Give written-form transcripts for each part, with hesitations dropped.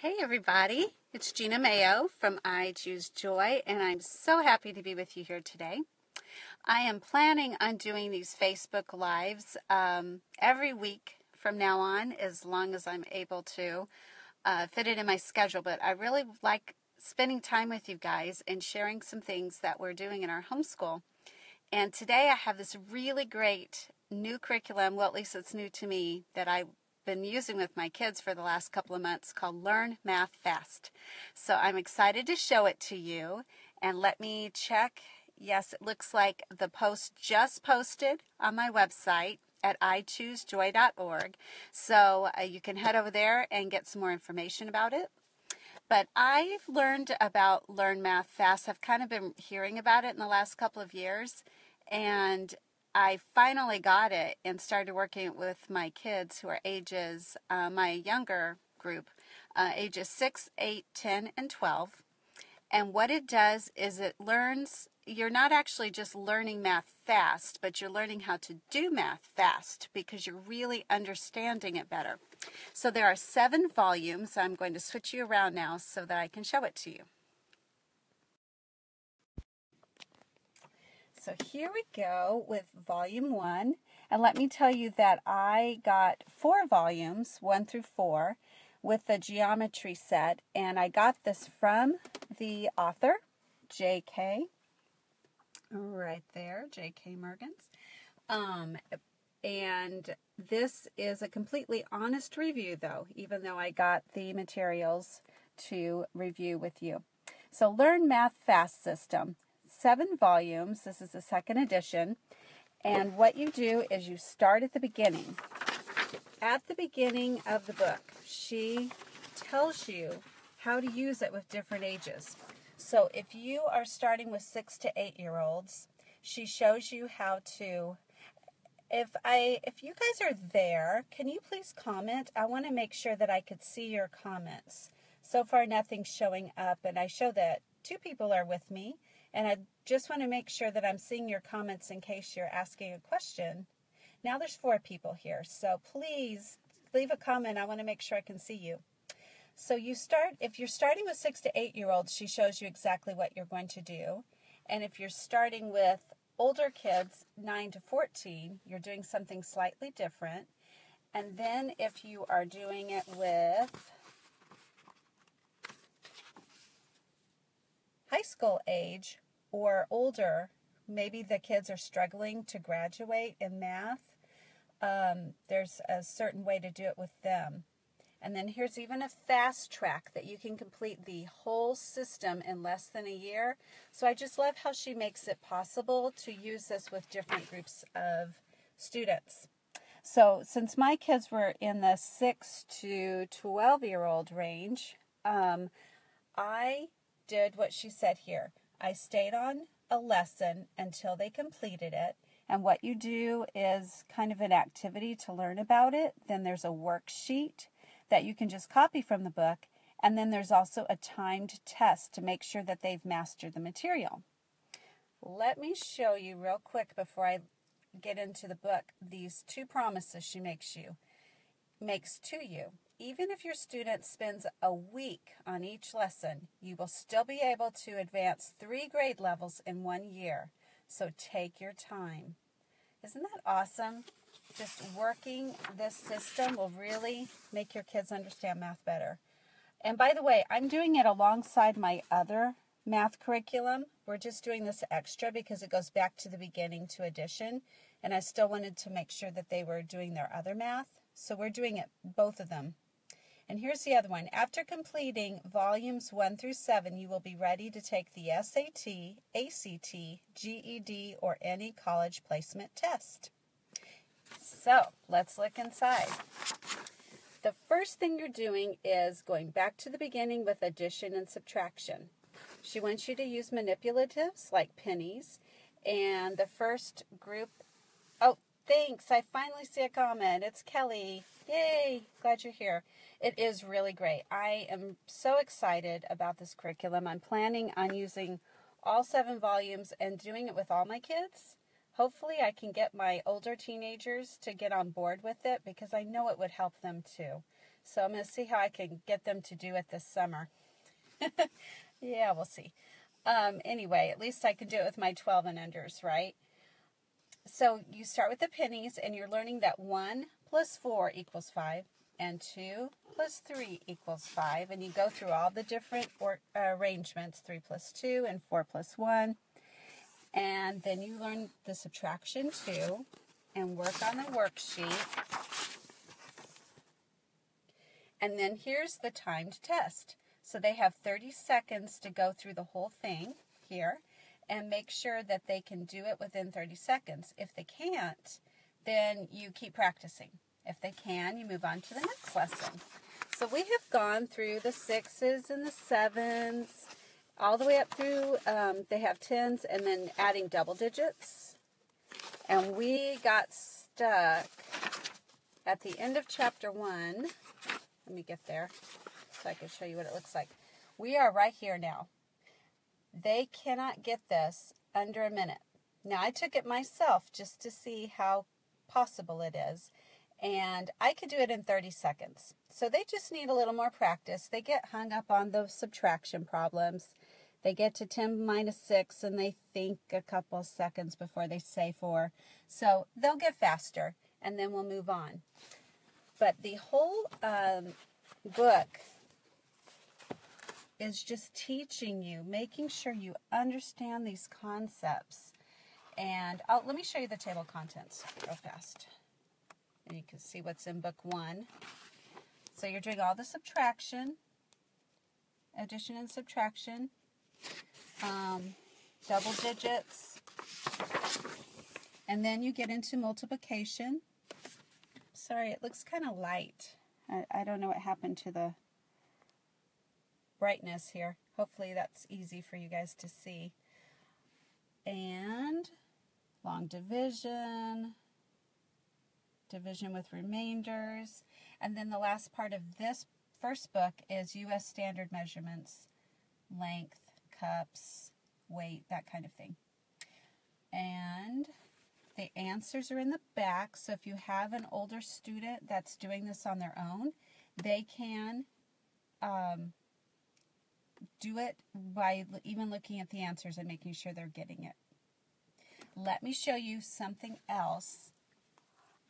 Hey everybody, it's Gina Mayo from I Choose Joy, and I'm so happy to be with you here today. I am planning on doing these Facebook Lives every week from now on, as long as I'm able to fit it in my schedule, but I really like spending time with you guys and sharing some things that we're doing in our homeschool. And today I have this really great new curriculum, well at least it's new to me, that I've been using with my kids for the last couple of months called Learn Math Fast. So I'm excited to show it to you, and let me check. Yes, it looks like the post just posted on my website at ichoosejoy.org. So you can head over there and get some more information about it. But I've learned about Learn Math Fast. I've kind of been hearing about it in the last couple of years, and I finally got it and started working with my kids who are ages, my younger group, ages 6, 8, 10, and 12. And what it does is it learns, you're not actually just learning math fast, but you're learning how to do math fast because you're really understanding it better. So there are 7 volumes. I'm going to switch you around now so that I can show it to you. So here we go with volume 1. And let me tell you that I got 4 volumes, 1 through 4, with the geometry set. And I got this from the author, JK, right there, JK Mergens. And this is a completely honest review, though, even though I got the materials to review with you. So Learn Math Fast System, 7 volumes. This is the 2nd edition. And what you do is you start at the beginning. At the beginning of the book, she tells you how to use it with different ages. So if you are starting with 6 to 8-year-olds, she shows you how to, if you guys are there, can you please comment? I want to make sure that I could see your comments. So far, nothing's showing up, and I show that 2 people are with me, and I just want to make sure that I'm seeing your comments in case you're asking a question. Now there's 4 people here, so please leave a comment. I want to make sure I can see you. So you start, if you're starting with 6 to 8-year-olds, she shows you exactly what you're going to do. And if you're starting with older kids, 9 to 14, you're doing something slightly different. And then if you are doing it with high school age or older, maybe the kids are struggling to graduate in math, there's a certain way to do it with them. And then here's even a fast track that you can complete the whole system in less than a year. So I just love how she makes it possible to use this with different groups of students. So since my kids were in the 6 to 12-year-old range, I did what she said here. I stayed on a lesson until they completed it. And what you do is kind of an activity to learn about it. Then there's a worksheet that you can just copy from the book, and then there's also a timed test to make sure that they've mastered the material. Let me show you real quick before I get into the book these 2 promises she makes to you. Even if your student spends a week on each lesson, you will still be able to advance 3 grade levels in 1 year, so take your time. Isn't that awesome? Just working this system will really make your kids understand math better. And by the way, I'm doing it alongside my other math curriculum. We're just doing this extra because it goes back to the beginning to addition, and I still wanted to make sure that they were doing their other math. So we're doing it, both of them. And here's the other one. After completing volumes 1 through 7, you will be ready to take the SAT, ACT, GED, or any college placement test. So let's look inside. The first thing you're doing is going back to the beginning with addition and subtraction. She wants you to use manipulatives like pennies. And the first group, oh, thanks, I finally see a comment. It's Kelly. Yay, glad you're here. It is really great. I am so excited about this curriculum. I'm planning on using all 7 volumes and doing it with all my kids. Hopefully I can get my older teenagers to get on board with it because I know it would help them too. So I'm going to see how I can get them to do it this summer. Yeah, we'll see. Anyway, at least I can do it with my 12 and unders, right? So you start with the pennies, and you're learning that 1 plus 4 equals 5, and 2 plus 3 equals 5. And you go through all the different arrangements, 3 plus 2 and 4 plus 1. And then you learn the subtraction, too, and work on the worksheet. And then here's the timed test. So they have 30 seconds to go through the whole thing here and make sure that they can do it within 30 seconds. If they can't, then you keep practicing. If they can, you move on to the next lesson. So we have gone through the 6s and the 7s, all the way up through, they have 10s and then adding double digits. And we got stuck at the end of chapter 1. Let me get there so I can show you what it looks like. We are right here now. They cannot get this under a minute. Now, I took it myself just to see how possible it is, and I could do it in 30 seconds. So they just need a little more practice. They get hung up on those subtraction problems. They get to 10 minus 6, and they think a couple seconds before they say 4. So they'll get faster, and then we'll move on. But the whole book is just teaching you, making sure you understand these concepts. And let me show you the table of contents real fast. And you can see what's in book 1. So you're doing all the subtraction, addition and subtraction, double digits. And then you get into multiplication. Sorry, it looks kind of light. I don't know what happened to the brightness here. Hopefully that's easy for you guys to see. And long division, division with remainders. And then the last part of this first book is U.S. standard measurements, length, cups, weight, that kind of thing. And the answers are in the back, so if you have an older student that's doing this on their own, they can do it by even looking at the answers and making sure they're getting it. Let me show you something else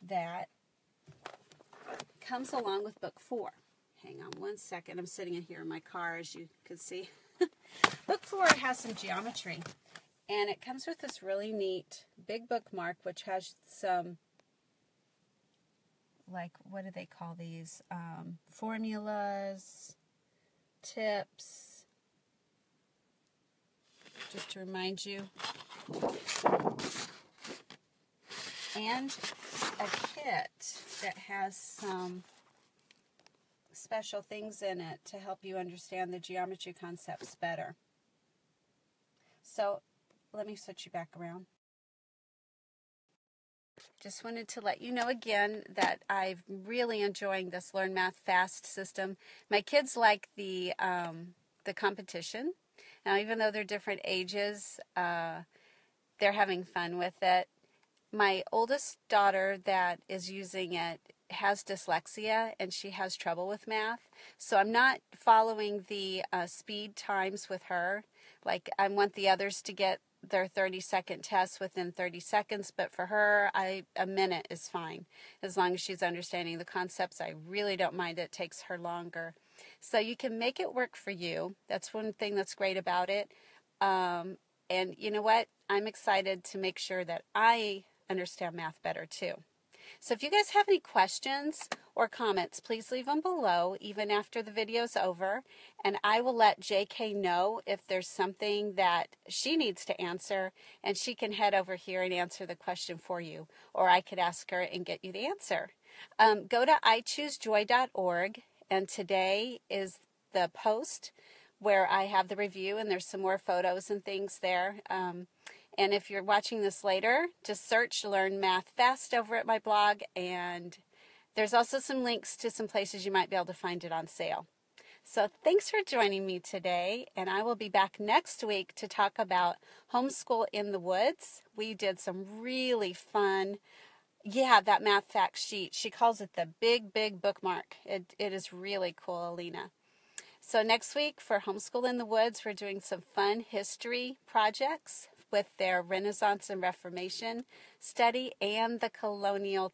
that comes along with book 4. Hang on one second. I'm sitting in here in my car, as you can see. Book 4 has some geometry. And it comes with this really neat big bookmark, which has some, like, what do they call these? Formulas, tips, just to remind you. And a kit that has some special things in it to help you understand the geometry concepts better. So let me switch you back around. Just wanted to let you know again that I'm really enjoying this Learn Math Fast system. My kids like the competition. Now, even though they're different ages, they're having fun with it. My oldest daughter that is using it has dyslexia, and she has trouble with math. So I'm not following the speed times with her. Like, I want the others to get their 30-second test within 30 seconds, but for her, a minute is fine. As long as she's understanding the concepts, I really don't mind it takes her longer. So you can make it work for you. That's one thing that's great about it. And you know what? I'm excited to make sure that I understand math better too. So if you guys have any questions or comments, please leave them below even after the video's over, and I will let JK know if there's something that she needs to answer, and she can head over here and answer the question for you, or I could ask her and get you the answer. Go to ichoosejoy.org, and today is the post where I have the review, and there's some more photos and things there. And if you're watching this later, just search Learn Math Fast over at my blog, and there's also some links to some places you might be able to find it on sale. So thanks for joining me today, and I will be back next week to talk about Homeschool in the Woods. We did some really fun Yeah, that math fact sheet. She calls it the big, big bookmark. It is really cool, Alina. So next week for Homeschool in the Woods, we're doing some fun history projects with their Renaissance and Reformation study and the colonial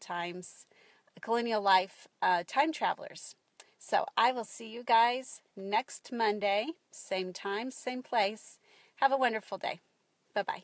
life time travelers. So I will see you guys next Monday, same time, same place. Have a wonderful day. Bye-bye.